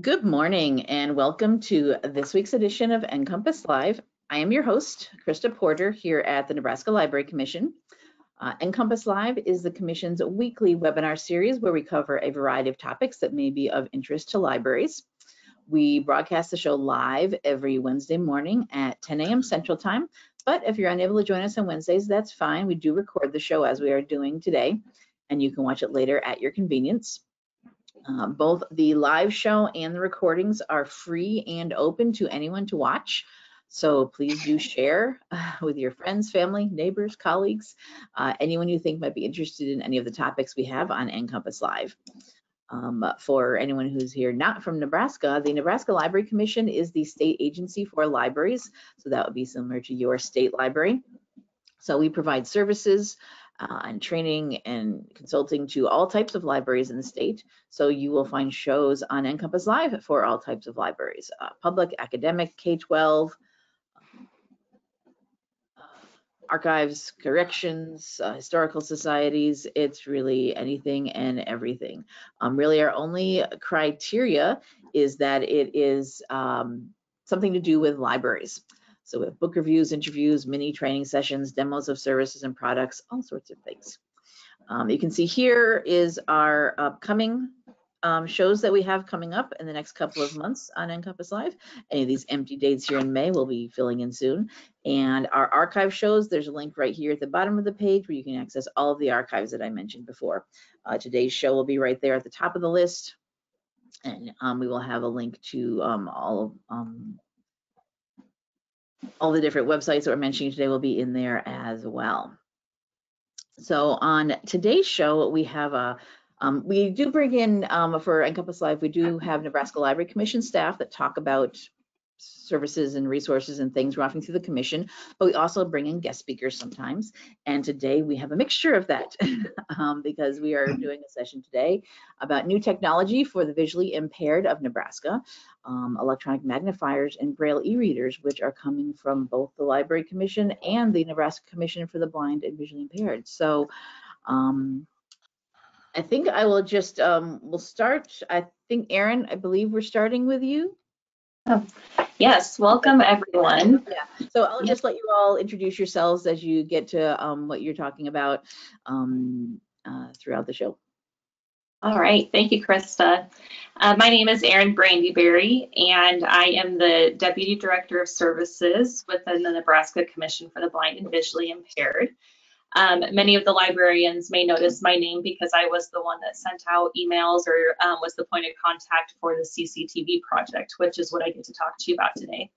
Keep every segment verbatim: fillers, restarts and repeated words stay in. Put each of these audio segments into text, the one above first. Good morning and welcome to this week's edition of NCompass Live. I am your host, Krista Porter, here at the Nebraska Library Commission. Uh, NCompass Live is the Commission's weekly webinar series where we cover a variety of topics that may be of interest to libraries. We broadcast the show live every Wednesday morning at ten A M Central Time, but if you're unable to join us on Wednesdays, that's fine. We do record the show as we are doing today, and you can watch it later at your convenience. Uh, both the live show and the recordings are free and open to anyone to watch. So please do share uh, with your friends, family, neighbors, colleagues, uh, anyone you think might be interested in any of the topics we have on NCompass Live. Um, for anyone who's here not from Nebraska, the Nebraska Library Commission is the state agency for libraries. So that would be similar to your state library. So we provide services uh, and training and consulting to all types of libraries in the state. So you will find shows on NCompass Live for all types of libraries, uh, public, academic, K twelve, archives, corrections, uh, historical societies. It's really anything and everything. Um, really our only criteria is that it is um, something to do with libraries. So we have book reviews, interviews, mini training sessions, demos of services and products, all sorts of things. Um, you can see here is our upcoming um, shows that we have coming up in the next couple of months on NCompass Live. Any of these empty dates here in May will be filling in soon. And our archive shows, there's a link right here at the bottom of the page where you can access all of the archives that I mentioned before. Uh, today's show will be right there at the top of the list. And um, we will have a link to um, all, um, all the different websites that we're mentioning today will be in there as well. So on today's show, we have a Um, we do bring in, um, for NCompass Live, we do have Nebraska Library Commission staff that talk about services and resources and things we're offering through the commission, but we also bring in guest speakers sometimes. And today we have a mixture of that um, because we are doing a session today about new technology for the visually impaired of Nebraska, um, electronic magnifiers and Braille e-readers, which are coming from both the Library Commission and the Nebraska Commission for the Blind and Visually Impaired. So, um, I think I will just, um, we'll start. I think, Erin, I believe we're starting with you. Oh, yes, welcome everyone. Yeah. So I'll just let you all introduce yourselves as you get to um, what you're talking about um, uh, throughout the show. All right, thank you, Krista. Uh, my name is Erin Brandyberry, and I am the Deputy Director of Services within the Nebraska Commission for the Blind and Visually Impaired. Um, many of the librarians may notice my name because I was the one that sent out emails or um, was the point of contact for the C C T V project, which is what I get to talk to you about today.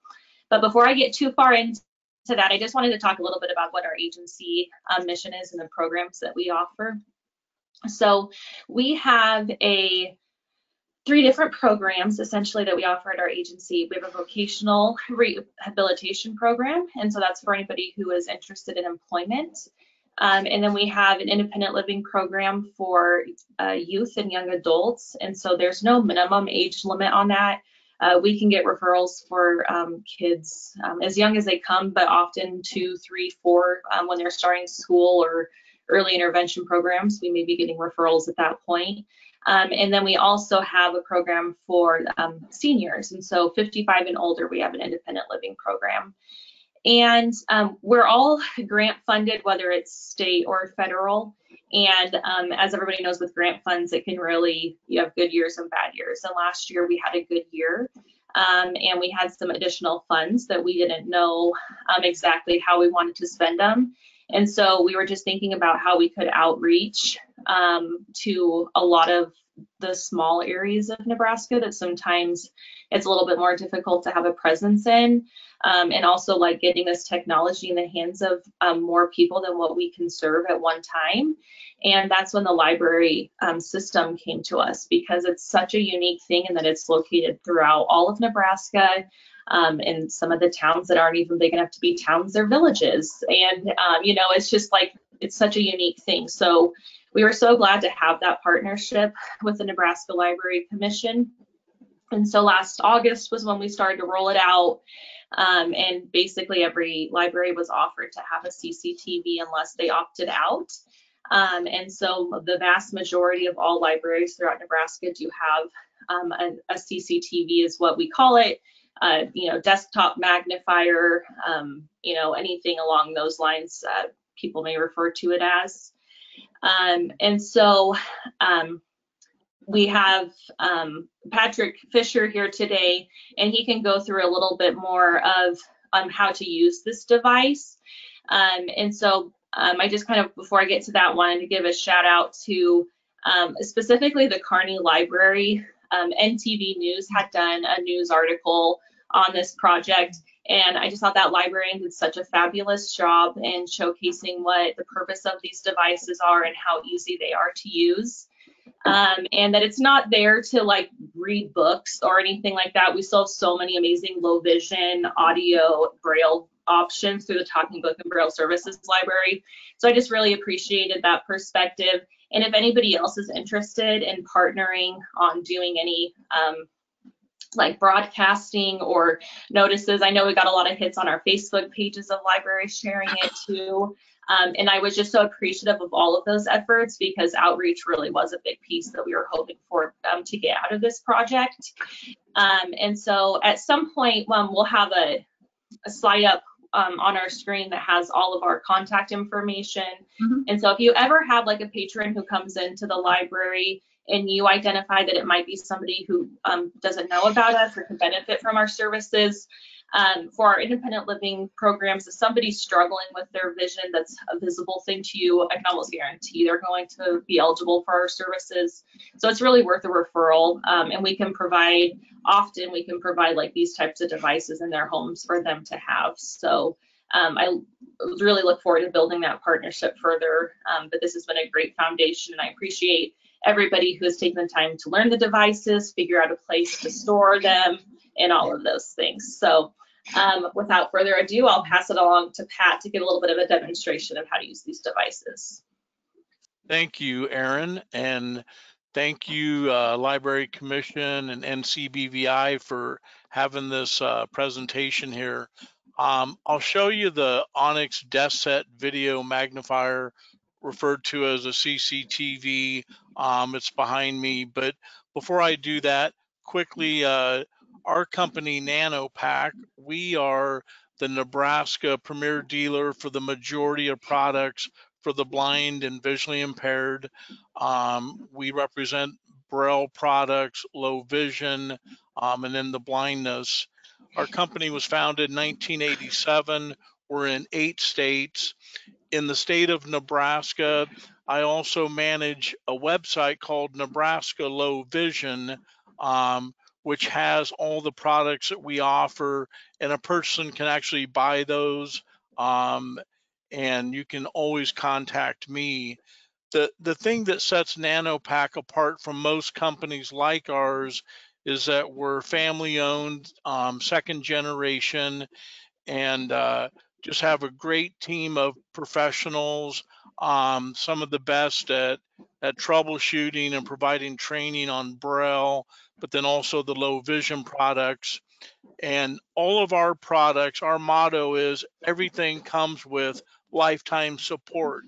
But before I get too far into that, I just wanted to talk a little bit about what our agency um, mission is and the programs that we offer. So we have a three different programs essentially that we offer at our agency. We have a vocational rehabilitation program, and so that's for anybody who is interested in employment. Um, and then we have an independent living program for uh, youth and young adults, and so there's no minimum age limit on that. Uh, we can get referrals for um, kids um, as young as they come, but often two, three, four, um, when they're starting school or early intervention programs, we may be getting referrals at that point. Um, and then we also have a program for um, seniors, and so fifty-five and older, we have an independent living program. And um, we're all grant funded, whether it's state or federal. And um, as everybody knows, with grant funds, it can really, you have good years and bad years. And last year we had a good year, um, and we had some additional funds that we didn't know um, exactly how we wanted to spend them. And so we were just thinking about how we could outreach um, to a lot of the small areas of Nebraska that sometimes it's a little bit more difficult to have a presence in, um, and also like getting this technology in the hands of um, more people than what we can serve at one time. And that's when the library um, system came to us, because it's such a unique thing in that it's located throughout all of Nebraska, um, and some of the towns that aren't even big enough to be towns, they're villages. And um, you know, it's just like, it's such a unique thing. So we were so glad to have that partnership with the Nebraska Library Commission. And so last August was when we started to roll it out. Um, and basically every library was offered to have a C C T V unless they opted out. Um, and so the vast majority of all libraries throughout Nebraska do have um, a, a C C T V is what we call it, uh, you know, desktop magnifier, um, you know, anything along those lines, uh, people may refer to it as. Um, and so um, we have um, Patrick Fisher here today, and he can go through a little bit more of um, how to use this device. Um, and so um, I just kind of, before I get to that, wanted to give a shout out to um, specifically the Kearney Library. Um, N T V News had done a news article on this project, and I just thought that librarian did such a fabulous job in showcasing what the purpose of these devices are and how easy they are to use. Um, and that it's not there to like read books or anything like that. We still have so many amazing low vision, audio, braille options through the Talking Book and Braille Services Library. So I just really appreciated that perspective. And if anybody else is interested in partnering on doing any um, like broadcasting or notices, I know we got a lot of hits on our Facebook pages of libraries sharing it too. Um, and I was just so appreciative of all of those efforts, because outreach really was a big piece that we were hoping for um, to get out of this project. Um, and so at some point, um, we'll have a, a slide up Um, on our screen that has all of our contact information. Mm-hmm. And so if you ever have like a patron who comes into the library and you identify that it might be somebody who um, doesn't know about us or can benefit from our services, um, for our independent living programs, if somebody's struggling with their vision, that's a visible thing to you, I can almost guarantee they're going to be eligible for our services. So it's really worth a referral, um, and we can provide often we can provide like these types of devices in their homes for them to have. So um, I really look forward to building that partnership further, um, but this has been a great foundation, and I appreciate everybody who has taken the time to learn the devices, figure out a place to store them, and all of those things. So um, without further ado, I'll pass it along to Pat to give a little bit of a demonstration of how to use these devices. Thank you, Erin, and thank you, uh, Library Commission and N C B V I for having this uh, presentation here. Um, I'll show you the Onyx desk set video magnifier, referred to as a C C T V. Um, it's behind me, but before I do that, quickly, uh, our company, NanoPac, we are the Nebraska premier dealer for the majority of products for the blind and visually impaired. Um, we represent braille products, low vision, um, and then the blindness. Our company was founded in nineteen eighty-seven. We're in eight states. In the state of Nebraska, I also manage a website called Nebraska Low Vision, um, which has all the products that we offer, and a person can actually buy those. Um, and you can always contact me. The, the thing that sets NanoPac apart from most companies like ours is that we're family owned, um, second generation, and uh, just have a great team of professionals, um, some of the best at, at troubleshooting and providing training on Braille, but then also the low vision products. And all of our products, our motto is everything comes with lifetime support,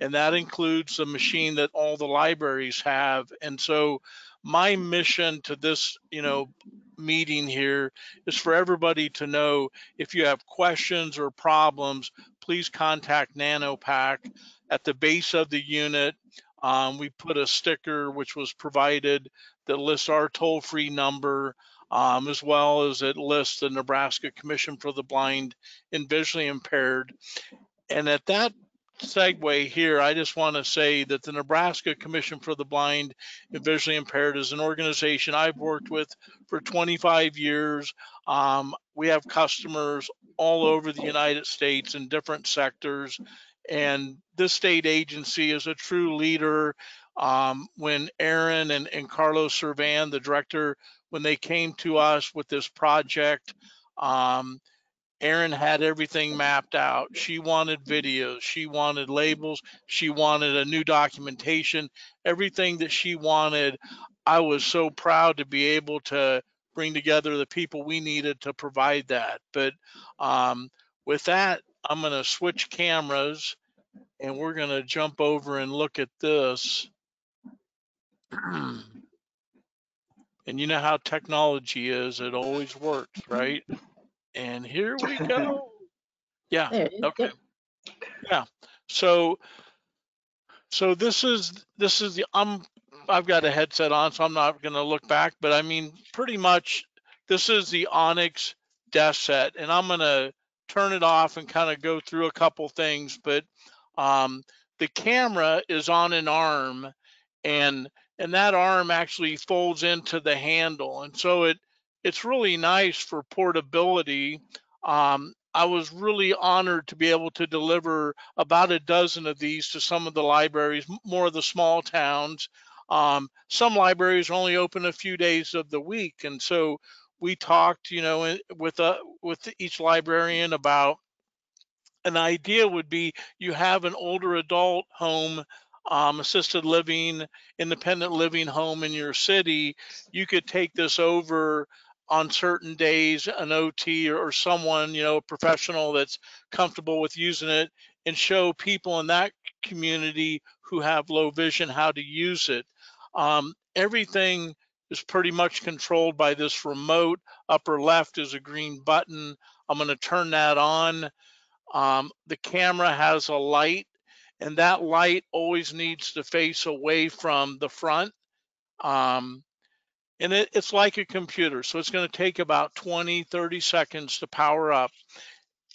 and that includes the machine that all the libraries have. And so my mission to this, you know, meeting here is for everybody to know, if you have questions or problems, please contact NanoPac. At the base of the unit, um, we put a sticker which was provided that lists our toll-free number, Um, as well as it lists the Nebraska Commission for the Blind and Visually Impaired. And at that segue here, I just want to say that the Nebraska Commission for the Blind and Visually Impaired is an organization I've worked with for twenty-five years. Um, we have customers all over the United States in different sectors, and this state agency is a true leader. Um, when Erin and, and Carlos Servan, the director, when they came to us with this project, um, Erin had everything mapped out. She wanted videos, she wanted labels, she wanted a new documentation, everything that she wanted. I was so proud to be able to bring together the people we needed to provide that. But um, with that, I'm gonna switch cameras and we're going to jump over and look at this. And you know how technology is, it always works, right? And here we go. Yeah, okay. Yeah, so so this is this is the I'm I've got a headset on, so I'm not going to look back, but I mean pretty much this is the Onyx desk set, and I'm going to turn it off and kind of go through a couple things, but um the camera is on an arm, and and that arm actually folds into the handle, and so it it's really nice for portability. um I was really honored to be able to deliver about a dozen of these to some of the libraries, more of the small towns. Um, some libraries are only open a few days of the week, and so we talked, you know, with a with each librarian about an idea would be you have an older adult home, um, assisted living, independent living home in your city, you could take this over on certain days, an O T or someone, you know, a professional that's comfortable with using it, and show people in that community who have low vision how to use it. Um, everything is pretty much controlled by this remote. Upper left is a green button. I'm going to turn that on. Um, the camera has a light, and that light always needs to face away from the front. Um, And it, it's like a computer, so it's going to take about twenty, thirty seconds to power up.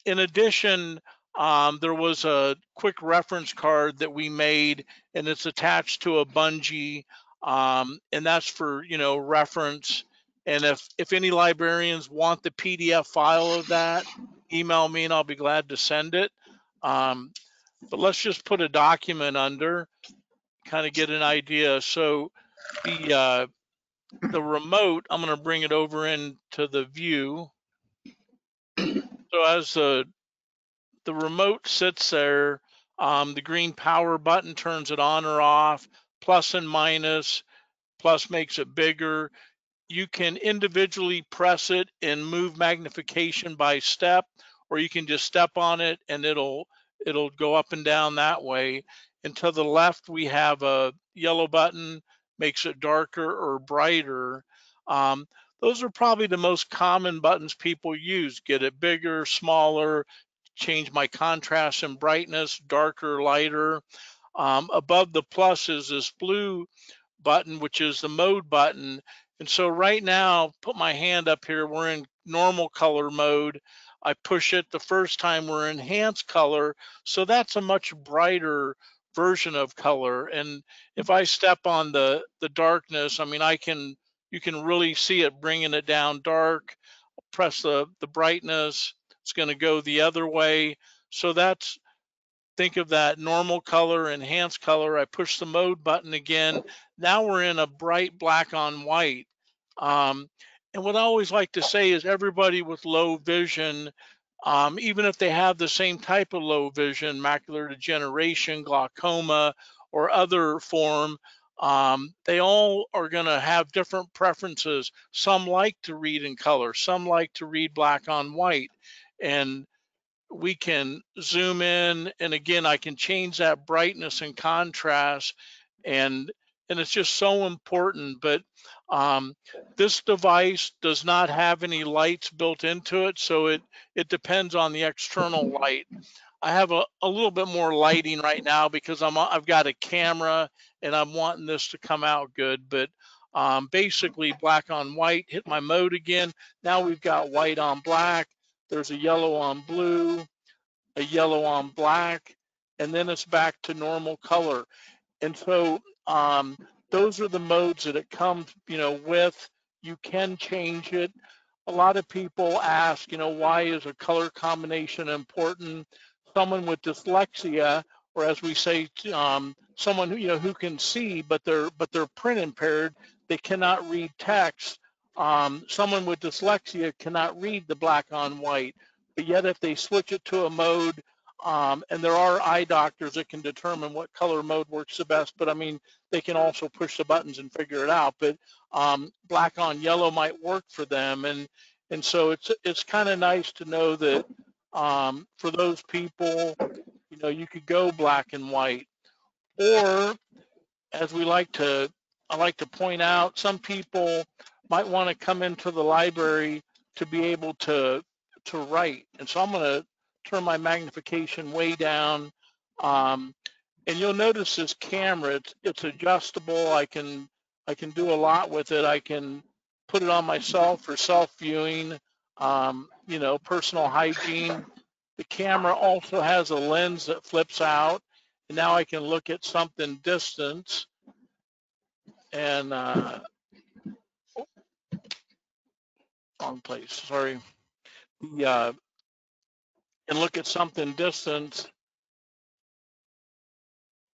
In addition, um, there was a quick reference card that we made, and it's attached to a bungee, um, and that's for, you know, reference. And if, if any librarians want the P D F file of that, email me and I'll be glad to send it. Um, but let's just put a document under, kind of get an idea. So the... Uh, the remote, I'm going to bring it over into the view. So as the the remote sits there, um, the green power button turns it on or off, plus and minus, plus makes it bigger. You can individually press it and move magnification by step, or you can just step on it and it'll it'll go up and down that way. And to the left, we have a yellow button, makes it darker or brighter. Um, those are probably the most common buttons people use. Get it bigger, smaller, change my contrast and brightness, darker, lighter. Um, above the plus is this blue button, which is the mode button. And so right now, put my hand up here, we're in normal color mode. I push it the first time, we're enhanced color. So that's a much brighter version of color, and if I step on the the darkness, I mean I can you can really see it bringing it down dark. Press the the brightness, it's going to go the other way. So that's, think of that normal color, enhanced color. I push the mode button again, now we're in a bright black on white. Um, and what I always like to say is everybody with low vision, Um, even if they have the same type of low vision, macular degeneration, glaucoma, or other form, um, they all are going to have different preferences. Some like to read in color, some like to read black on white, and we can zoom in, and again, I can change that brightness and contrast, and and it's just so important. But um, this device does not have any lights built into it, so it it depends on the external light. I have a, a little bit more lighting right now because I'm I've got a camera and I'm wanting this to come out good, but um, basically black on white, hit my mode again, now we've got white on black, there's a yellow on blue, a yellow on black, and then it's back to normal color. And so um those are the modes that it comes you know with. You can change it. A lot of people ask, you know why is a color combination important? Someone with dyslexia, or as we say, um someone who you know who can see but they're but they're print impaired, they cannot read text. Um someone with dyslexia cannot read the black on white, but yet if they switch it to a mode, Um, and there are eye doctors that can determine what color mode works the best, but I mean, they can also push the buttons and figure it out, but um, black on yellow might work for them. And and so it's it's kind of nice to know that um, for those people you know, you could go black and white, or as we like to, I like to point out, some people might want to come into the library to be able to to write, and so I'm going to turn my magnification way down, um, and you'll notice this camera, it's, it's adjustable. I can I can do a lot with it. I can put it on myself for self-viewing, um, you know, personal hygiene. The camera also has a lens that flips out, and now I can look at something distance, and uh, wrong place, sorry. The, uh, and look at something distance.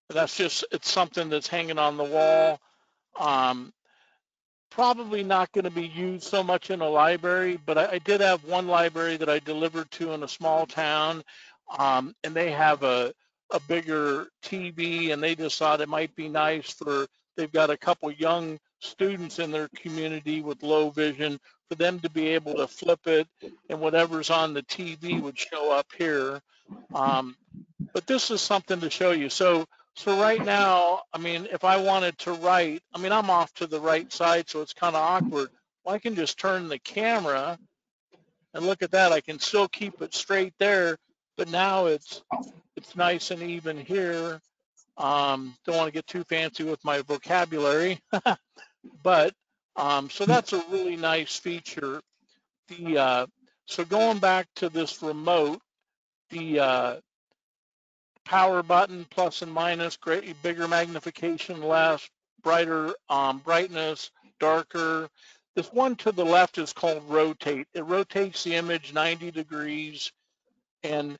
That's just, it's something that's hanging on the wall. Um, probably not going to be used so much in a library, but I, I did have one library that I delivered to in a small town, um, and they have a, a bigger T V, and they just thought it might be nice for, they've got a couple young students in their community with low vision, for them to be able to flip it, and whatever's on the T V would show up here. Um, but this is something to show you. So So right now, I mean, if I wanted to write, I mean, I'm off to the right side, so it's kind of awkward. Well, I can just turn the camera and look at that. I can still keep it straight there, but now it's it's nice and even here. Um, don't want to get too fancy with my vocabulary, but um, so that's a really nice feature. The uh, so going back to this remote, the uh, power button, plus and minus, greatly bigger magnification, less, brighter um, brightness, darker. This one to the left is called rotate. It rotates the image ninety degrees, and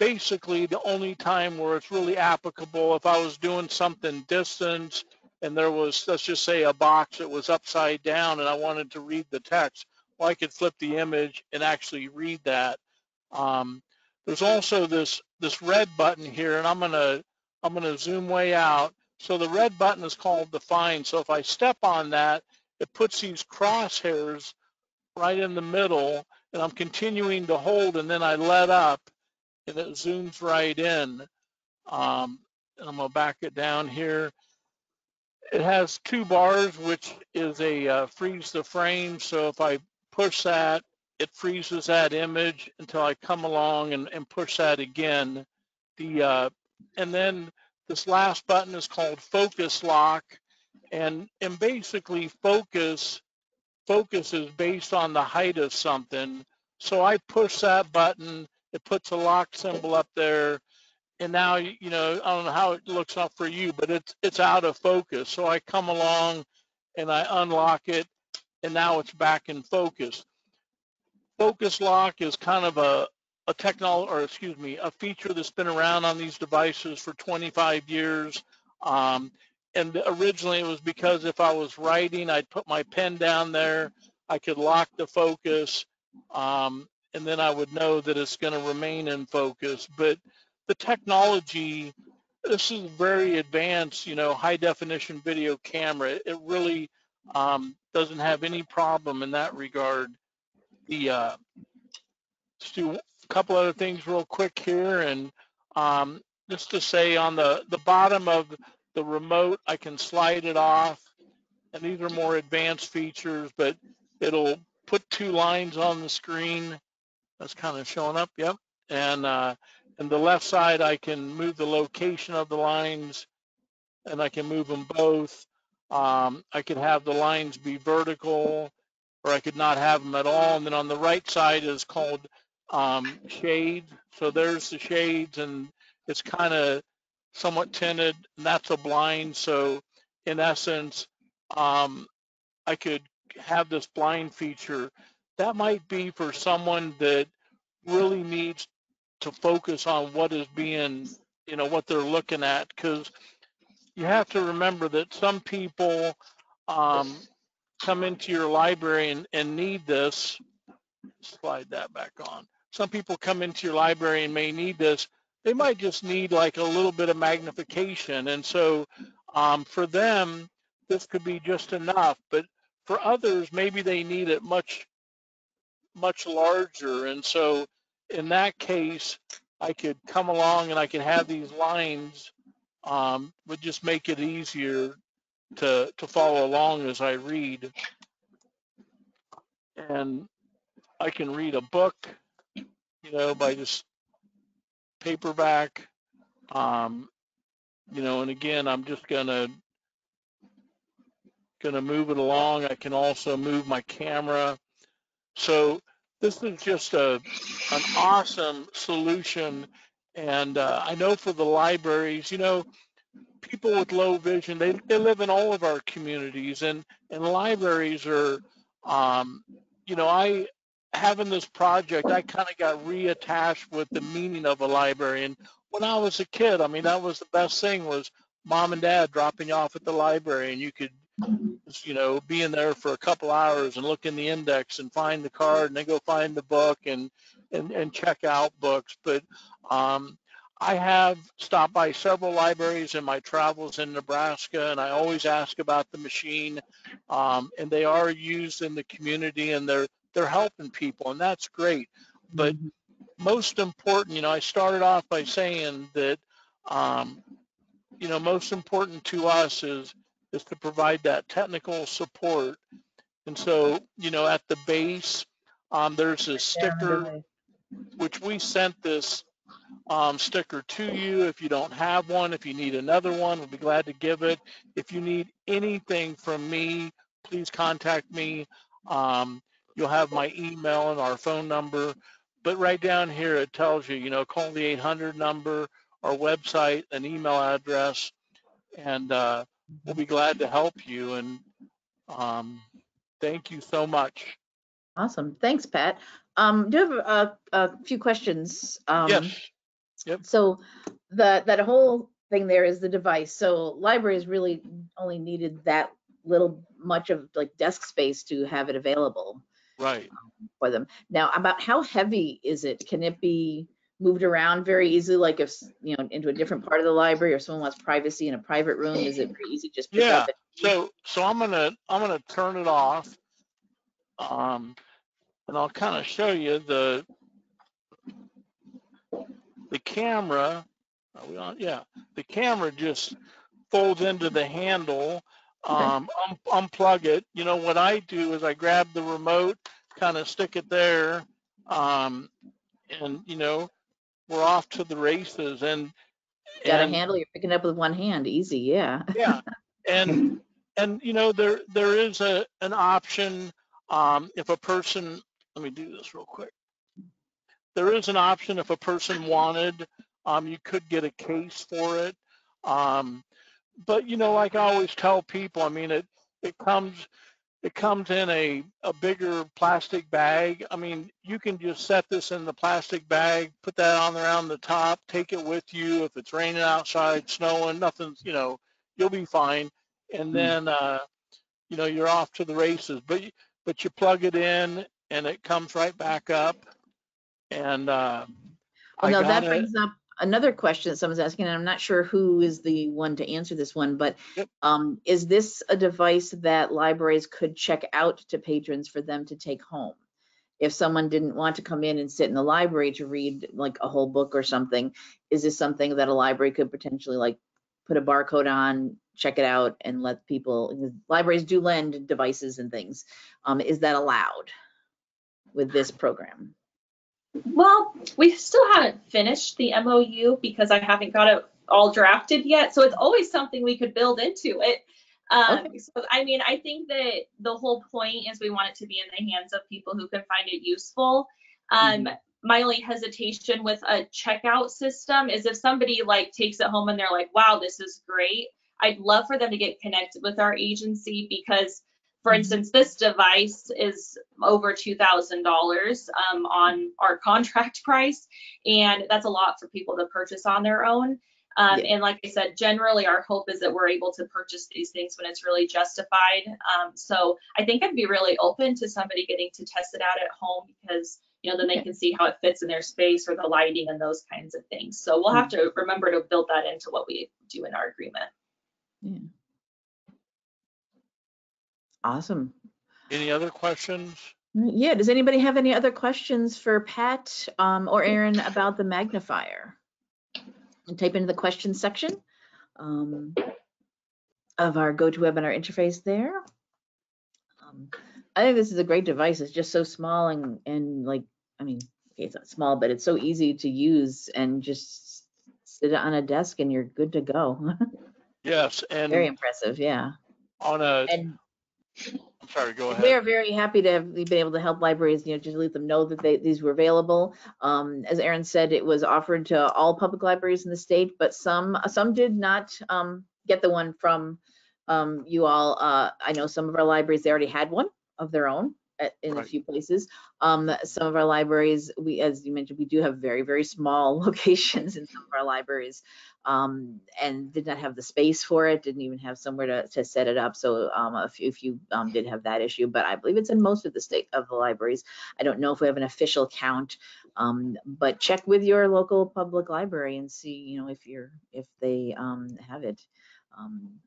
basically the only time where it's really applicable, if I was doing something distance and there was, let's just say, a box that was upside down and I wanted to read the text, well, I could flip the image and actually read that. Um, There's also this this red button here, and I'm gonna I'm gonna zoom way out. So the red button is called define. So if I step on that, it puts these crosshairs right in the middle, and I'm continuing to hold, and then I let up, and it zooms right in. Um, and I'm gonna back it down here. It has two bars, which is a uh, freeze the frame. So if I push that, it freezes that image until I come along and, and push that again. The uh, and then this last button is called focus lock, and and basically focus focus is based on the height of something. So I push that button, it puts a lock symbol up there, and now, you know, I don't know how it looks up for you, but it's it's out of focus. So I come along and I unlock it, and now it's back in focus. Focus lock is kind of a, a technol, or excuse me, a feature that's been around on these devices for twenty-five years. Um, and originally it was because if I was writing, I'd put my pen down there, I could lock the focus, um, and then I would know that it's going to remain in focus. But the technology, this is very advanced, you know, high definition video camera. It really um, doesn't have any problem in that regard. The, uh, let's do a couple other things real quick here, and um, just to say, on the, the bottom of the remote, I can slide it off, and these are more advanced features, but it'll put two lines on the screen. That's kind of showing up, yep. And uh, and the left side, I can move the location of the lines, and I can move them both. Um, I could have the lines be vertical, or I could not have them at all. And then on the right side is called um, shade. So there's the shades, and it's kind of somewhat tinted, and that's a blind. So in essence, um, I could have this blind feature. That might be for someone that really needs to focus on what is being, you know, what they're looking at, because you have to remember that some people, um, come into your library and, and need this. Slide that back on. Some people come into your library and may need this. They might just need like a little bit of magnification. And so um, for them, this could be just enough. But for others, maybe they need it much, much larger. And so in that case, I could come along and I could have these lines, um, would just make it easier to to follow along as I read. And I can read a book, you know, by just paperback, um, you know, and again, I'm just gonna gonna move it along. I can also move my camera. So this is just a an awesome solution. And uh, I know for the libraries, you know, people with low vision, they, they live in all of our communities, and, and libraries are, um, you know, I, having this project, I kind of got reattached with the meaning of a library. And when I was a kid, I mean, that was the best thing, was mom and dad dropping you off at the library, and you could, you know, be in there for a couple hours and look in the index and find the card, and then go find the book and and, and check out books. But um, I have stopped by several libraries in my travels in Nebraska, and I always ask about the machine, um, and they are used in the community, and they're they're helping people, and that's great. But most important, you know, I started off by saying that, um, you know, most important to us is is to provide that technical support. And so, you know, at the base, um, there's a sticker, which we sent this um, sticker to you. If you don't have one, if you need another one, we'll be glad to give it. If you need anything from me, please contact me. Um, you'll have my email and our phone number. But right down here, it tells you, you know, call the eight hundred number, our website, an email address, and uh, we'll be glad to help you. And um, thank you so much. Awesome. Thanks, Pat. Um, do you have a, a few questions? Um, yes. Yep. So the, that whole thing there is the device. So libraries really only needed that little much of like desk space to have it available. Right. Um, for them. Now, about how heavy is it? Can it be moved around very easily, like if, you know, into a different part of the library, or someone wants privacy in a private room? Is it pretty easy just pick yeah. up? Yeah. So, so I'm gonna I'm gonna turn it off, um, and I'll kind of show you the the camera. Are we on? Yeah, the camera just folds into the handle. Um, okay. un unplug it. You know what I do is I grab the remote, kind of stick it there, um, and you know. We're off to the races, and got a handle you're picking up with one hand, easy, yeah. Yeah, and and you know there there is a an option um, if a person. Let me do this real quick. There is an option if a person wanted, um, you could get a case for it. Um, but you know, like I always tell people, I mean it it comes. It comes in a, a bigger plastic bag. I mean, you can just set this in the plastic bag, put that on around the top, take it with you. If it's raining outside, snowing, nothing's, you know, you'll be fine. And then, uh, you know, you're off to the races. But, but you plug it in, and it comes right back up. And uh, well, I now that brings it. up another question someone's asking, and I'm not sure who is the one to answer this one, but yep. um, is this a device that libraries could check out to patrons for them to take home? If someone didn't want to come in and sit in the library to read like a whole book or something, is this something that a library could potentially like put a barcode on, check it out, and let people, libraries do lend devices and things. Um, is that allowed with this program? Well, we still haven't finished the M O U because I haven't got it all drafted yet. So it's always something we could build into it. Um, okay. So, I mean, I think that the whole point is we want it to be in the hands of people who can find it useful. Um, mm-hmm. My only hesitation with a checkout system is if somebody like takes it home and they're like, wow, this is great. I'd love for them to get connected with our agency because, for instance, this device is over two thousand dollars um, on our contract price, and that's a lot for people to purchase on their own. Um, yeah. And like I said, generally our hope is that we're able to purchase these things when it's really justified. Um, so I think I'd be really open to somebody getting to test it out at home because, you know, then they can see how it fits in their space or the lighting and those kinds of things. So we'll have to remember to build that into what we do in our agreement. Yeah. Awesome. Any other questions? Yeah, does anybody have any other questions for Pat um, or Erin about the magnifier? And type into the question section um, of our GoToWebinar interface there. Um, I think this is a great device. It's just so small and, and like, I mean, okay, it's not small, but it's so easy to use and just sit on a desk and you're good to go. Yes, and very impressive, yeah. On a, and I'm sorry, go ahead. We are very happy to have been able to help libraries, you know, just let them know that they, these were available. Um, as Erin said, it was offered to all public libraries in the state, but some some did not um, get the one from um, you all. Uh, I know some of our libraries, they already had one of their own at, in right. a few places. Um, some of our libraries, we, as you mentioned, we do have very, very small locations in some of our libraries. Um, and did not have the space for it, didn't even have somewhere to, to set it up. So um, if, if you um, did have that issue, but I believe it's in most of the state of the libraries. I don't know if we have an official count, um, but check with your local public library and see, you know, if you're if they um, have it. Um,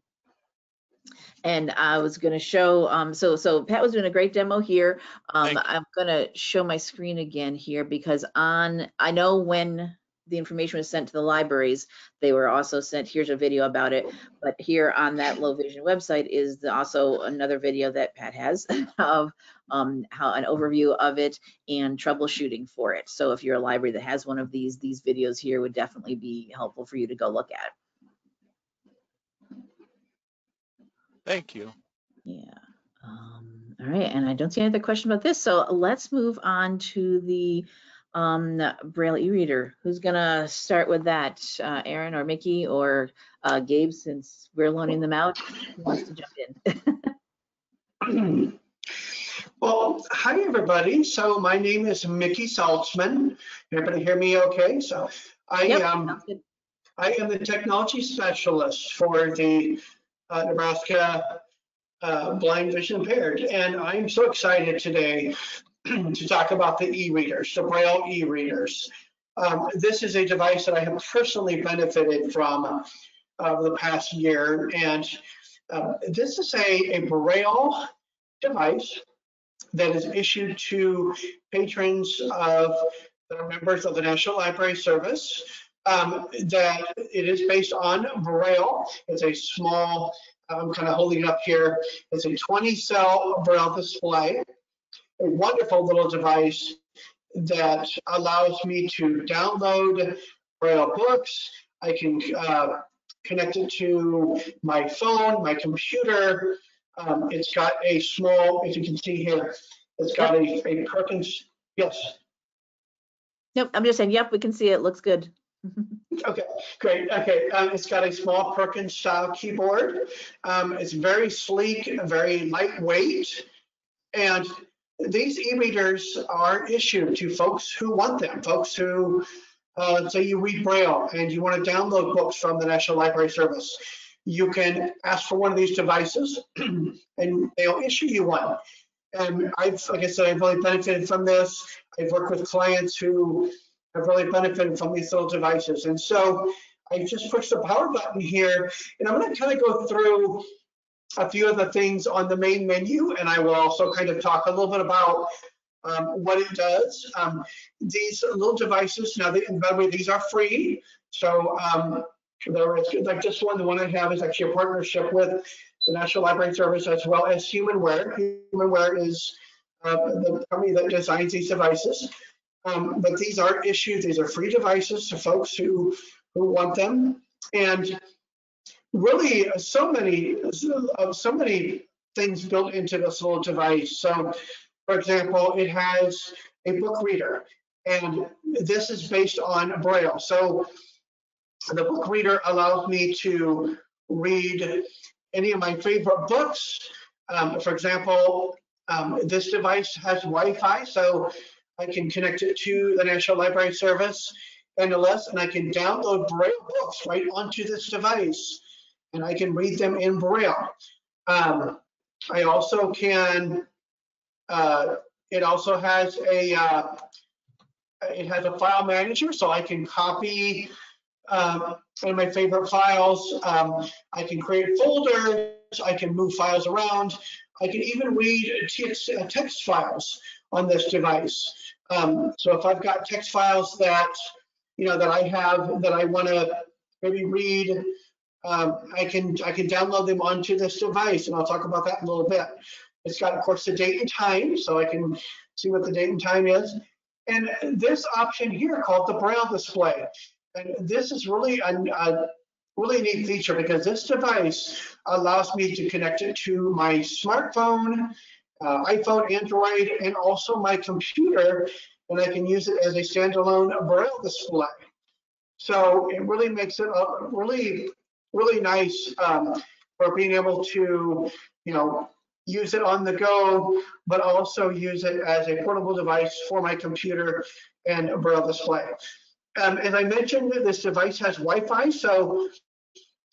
and I was going to show, um, so so Pat was doing a great demo here. Um, I'm going to show my screen again here because on I know when. The information was sent to the libraries. They were also sent, here's a video about it, but here on that Low Vision website is the, also another video that Pat has of um, how an overview of it and troubleshooting for it. So if you're a library that has one of these, these videos here would definitely be helpful for you to go look at. Thank you. Yeah. Um, all right, and I don't see any other question about this. So let's move on to the Um, Braille e-reader. Who's gonna start with that? Uh, Erin or Mickey or uh, Gabe, since we're loaning them out? Who wants to jump in? Well, hi everybody. So my name is Mickey Saltzman. Everybody hear me okay? So I yep, am I am the technology specialist for the uh, Nebraska uh, Blind Vision Impaired, and I'm so excited today to talk about the e-readers, the Braille e-readers. Um, this is a device that I have personally benefited from uh, over the past year. And uh, this is a, a Braille device that is issued to patrons of that are members of the National Library Service. Um, that it is based on Braille. It's a small, I'm kind of holding it up here. It's a twenty cell Braille display. A wonderful little device that allows me to download Braille books. I can uh, connect it to my phone, my computer. Um, it's got a small, as you can see here, it's got yep. a, a Perkins, yes. Nope, I'm just saying, yep, we can see it, looks good. Okay, great, okay. Um, it's got a small Perkins style keyboard. Um, it's very sleek, very lightweight, and these e-readers are issued to folks who want them, folks who uh, say you read Braille and you want to download books from the National Library Service. You can ask for one of these devices and they'll issue you one. And I've, like I said, I've really benefited from this. I've worked with clients who have really benefited from these little devices. And so I just pushed the power button here and I'm going to kind of go through a few of the things on the main menu, and I will also kind of talk a little bit about um, what it does. Um, these little devices, now, they, by the way, these are free. So um, there is, like this one, the one I have is actually a partnership with the National Library Service as well as HumanWare. HumanWare is uh, the company that designs these devices. Um, but these are issued, these are free devices to folks who, who want them. And really so many so many things built into this little device. So for example, it has a book reader, and this is based on Braille. So the book reader allows me to read any of my favorite books. Um, for example, um, this device has Wi-Fi, so I can connect it to the National Library Service N L S, and I can download Braille books right onto this device. And I can read them in Braille. Um, I also can. Uh, it also has a. Uh, it has a file manager, so I can copy um, one of my favorite files. Um, I can create folders. I can move files around. I can even read text, uh, text files on this device. Um, so if I've got text files that, you know, that I have that I want to maybe read, um, I can I can download them onto this device, and I'll talk about that in a little bit. It's got, of course, the date and time, so I can see what the date and time is. And this option here called the Braille display. And this is really a, a really neat feature because this device allows me to connect it to my smartphone, uh, iPhone, Android, and also my computer, and I can use it as a standalone Braille display. So it really makes it a really, really nice um, for being able to, you know, use it on the go, but also use it as a portable device for my computer and a Braille display. Um, as I mentioned, this device has Wi-Fi, so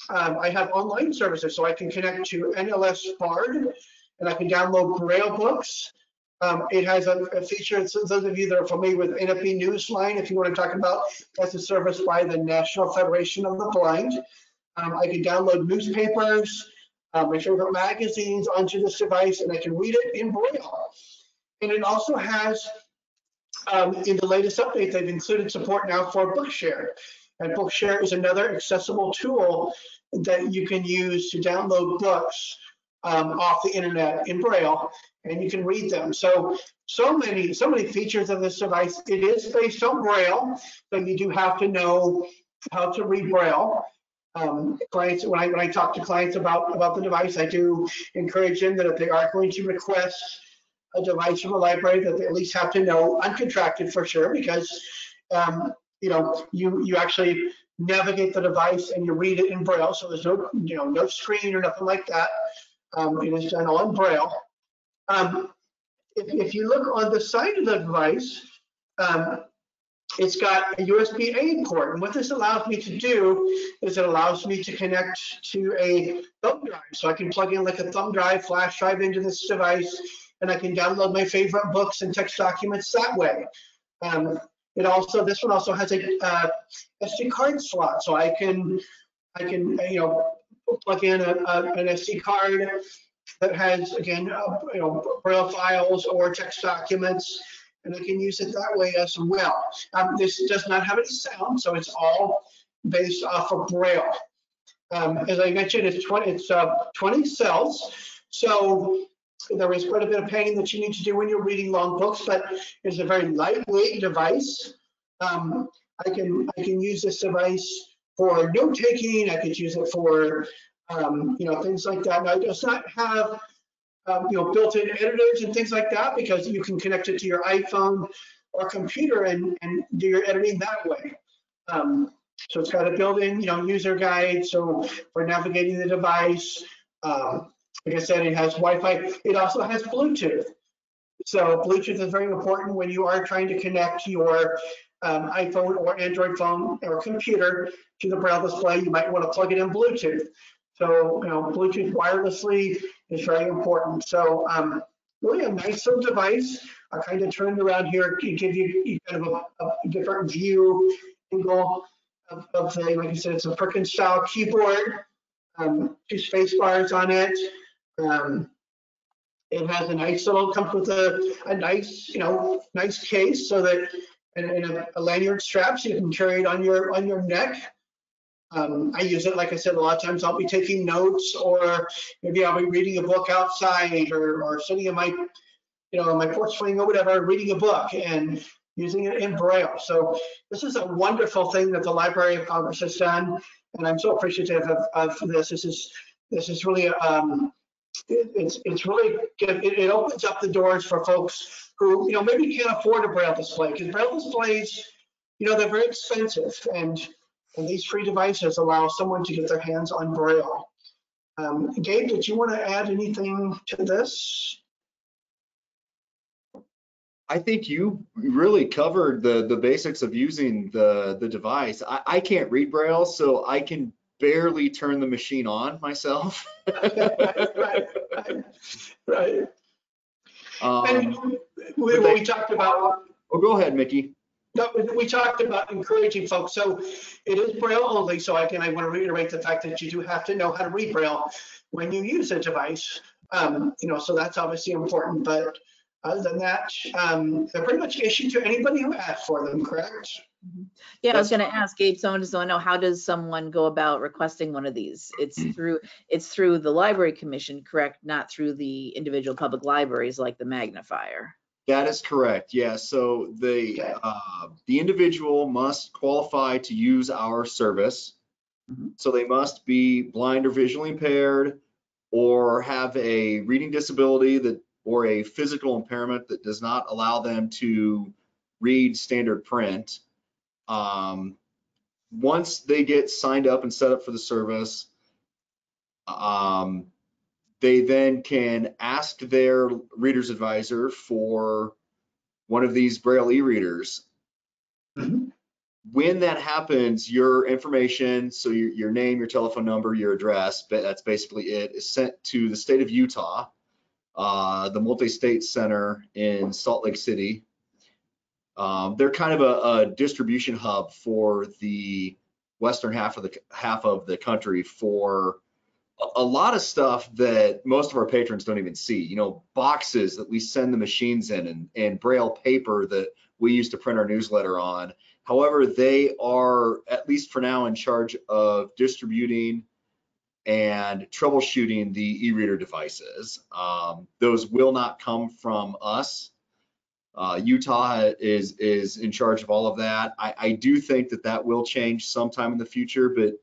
um, I have online services, so I can connect to N L S Bard, and I can download Braille books. Um, it has a, a feature, so those of you that are familiar with N F B Newsline, if you want to talk about, that's a service by the National Federation of the Blind. Um, I can download newspapers, Um, my favorite magazines onto this device, and I can read it in Braille. And it also has, um, in the latest update, they've included support now for Bookshare. And Bookshare is another accessible tool that you can use to download books um, off the internet in Braille, and you can read them. So, so many, so many features of this device. It is based on Braille, so you do have to know how to read Braille. Um, clients, when I when I talk to clients about about the device, I do encourage them that if they are going to request a device from a library, that they at least have to know uncontracted for sure, because um, you know you you actually navigate the device and you read it in Braille, so there's no you know no screen or nothing like that. Um, it is done all in Braille. Um, if if you look on the side of the device, Um, it's got a U S B A port, and what this allows me to do is it allows me to connect to a thumb drive. So I can plug in like a thumb drive, flash drive into this device, and I can download my favorite books and text documents that way. Um, it also, this one also has a uh, S D card slot, so I can, I can, you know, plug in a, a, an S D card that has, again, uh, you know, Braille files or text documents, and I can use it that way as well. Um, this does not have any sound, so it's all based off of Braille. Um, as I mentioned, it's twenty, it's uh, twenty cells, so there is quite a bit of painting that you need to do when you're reading long books, but it's a very lightweight device. Um, I can I can use this device for note taking. I could use it for um, you know things like that. Now, it does not have Um, you know, built-in editors and things like that, because you can connect it to your iPhone or computer and, and do your editing that way. Um, so it's got a built-in, you know, user guide, so for navigating the device. Um, like I said, it has Wi-Fi. It also has Bluetooth. So Bluetooth is very important when you are trying to connect your um, iPhone or Android phone or computer to the Braille display. You might want to plug it in Bluetooth. So, you know, Bluetooth wirelessly is very important. So, um, really a nice little device. I kind of turned around here to give you kind of a, a different view angle of, of the, like I said, it's a Perkins style keyboard, um, two space bars on it. Um, it has a nice little, comes with a, a nice, you know, nice case so that, and, and a, a lanyard strap so you can carry it on your, on your neck. Um, I use it, like I said, a lot of times I'll be taking notes, or maybe I'll be reading a book outside, or, or sitting in my, you know, on my porch swing or whatever, reading a book and using it in Braille. So this is a wonderful thing that the Library of Congress has done, and I'm so appreciative of, of this. This is this is really um, it, it's it's really good. It, it opens up the doors for folks who you know maybe can't afford a Braille display, because Braille displays, you know, they're very expensive, and And these free devices allow someone to get their hands on Braille. Um, Gabe, did you want to add anything to this? I think you really covered the, the basics of using the, the device. I, I can't read Braille, so I can barely turn the machine on myself. Right, right, right. Um, and we, we talked about... Oh, go ahead, Mickey. No, we talked about encouraging folks. So it is Braille only. So again, I want to reiterate the fact that you do have to know how to read Braille when you use a device. Um, you know, so that's obviously important. But other than that, um, they're pretty much issued to anybody who asked for them, correct? Yeah, I was going to ask Gabe. Someone just want to know, how does someone go about requesting one of these? It's through it's through the Library Commission, correct? Not through the individual public libraries like the magnifier. That is correct. Yeah. So the okay. uh, the individual must qualify to use our service. Mm-hmm. So they must be blind or visually impaired, or have a reading disability that or a physical impairment that does not allow them to read standard print. Um, once they get signed up and set up for the service, um, they then can ask their reader's advisor for one of these Braille e-readers. Mm-hmm. When that happens, your information, so your, your name, your telephone number, your address, but that's basically it, is sent to the state of Utah, uh, the multi-state center in Salt Lake City. Um, they're kind of a, a distribution hub for the western half of the half of the country for a, a lot of stuff that most of our patrons don't even see. You know, boxes that we send the machines in, and, and Braille paper that we use to print our newsletter on. However, they are, at least for now, in charge of distributing and troubleshooting the e-reader devices. Um, those will not come from us. Uh, Utah is is in charge of all of that. I, I do think that that will change sometime in the future, but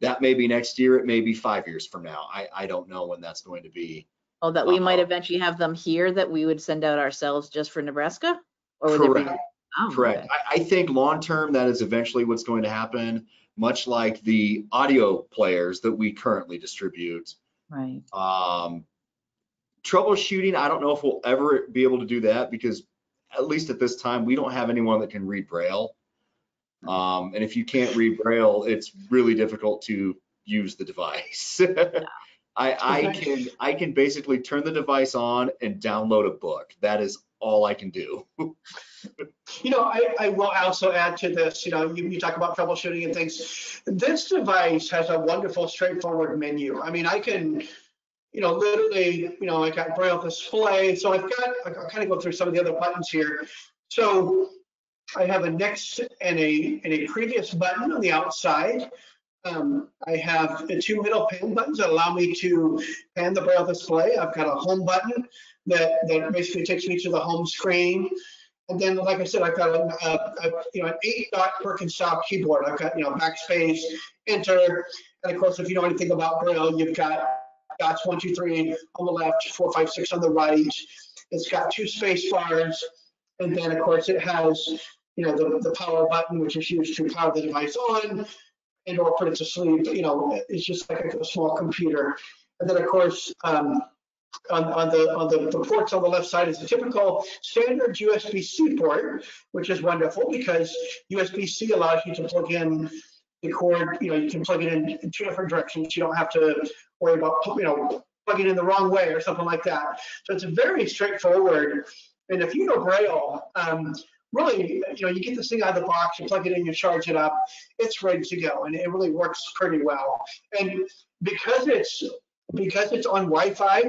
that may be next year. It may be five years from now. I, I don't know when that's going to be. Oh, that we um, might eventually have them here that we would send out ourselves just for Nebraska? Or would correct. There be oh, correct. Okay. I, I think long term that is eventually what's going to happen, much like the audio players that we currently distribute. Right. Um, troubleshooting, I don't know if we'll ever be able to do that because at least at this time, we don't have anyone that can read Braille. Um, and if you can't read Braille, it's really difficult to use the device. I, I can I can basically turn the device on and download a book. That is all I can do. You know, I, I will also add to this, you know, you, you talk about troubleshooting and things. This device has a wonderful, straightforward menu. I mean, I can... You know, literally, you know, I got Braille display. So I've got, I'll kind of go through some of the other buttons here. So I have a next and a and a previous button on the outside. Um, I have the two middle pan buttons that allow me to pan the Braille display. I've got a home button that, that basically takes me to the home screen. And then, like I said, I've got an, uh, a, you know, an eight-dot Perkins style keyboard. I've got, you know, backspace, enter. And of course, if you know anything about Braille, you've got dots one, two, three on the left, four, five, six on the right. It's got two space bars. And then of course it has, you know, the, the power button, which is used to power the device on and or put it to sleep. You know, it's just like a, a small computer. And then of course, um, on, on the on the, the ports on the left side is a typical standard U S B C port, which is wonderful because U S B C allows you to plug in the cord. You know, you can plug it in, in two different directions. You don't have to worry about, you know, plugging in the wrong way or something like that. So it's very straightforward. And if you know Braille, um, really, you know, you get this thing out of the box, you plug it in, you charge it up, it's ready to go, and it really works pretty well. And because it's because it's on Wi-Fi,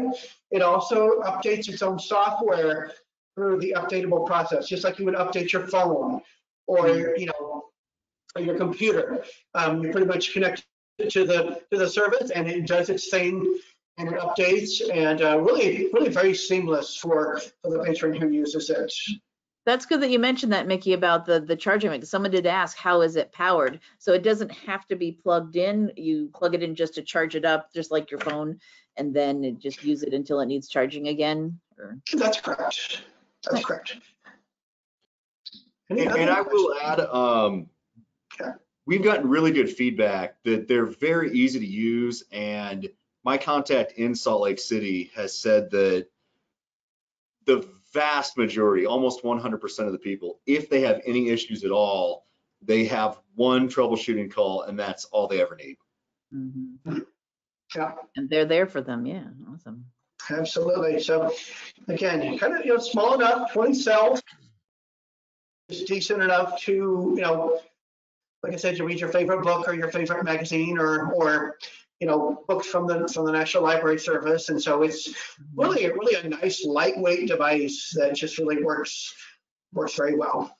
it also updates its own software through the updatable process, just like you would update your phone or, you know, or your computer. Um, you pretty much connect to the to the service, and it does its thing, and it updates, and uh, really, really very seamless for for the patron who uses it. That's good that you mentioned that, Mickey, about the the charging. Because someone did ask, how is it powered? So it doesn't have to be plugged in. You plug it in just to charge it up, just like your phone, and then it just use it until it needs charging again. Or... That's correct. That's correct. And, and I will add. Um, okay. We've gotten really good feedback that they're very easy to use, and my contact in Salt Lake City has said that the vast majority, almost one hundred percent of the people, if they have any issues at all, they have one troubleshooting call, and that's all they ever need. Mm-hmm. Yeah. And they're there for them. Yeah, awesome. Absolutely. So, again, kind of, you know, small enough, twenty cells. decent enough to, you know, like I said, you read your favorite book or your favorite magazine, or or you know, books from the from the National Library Service. And so it's really a really a nice lightweight device that just really works works very well.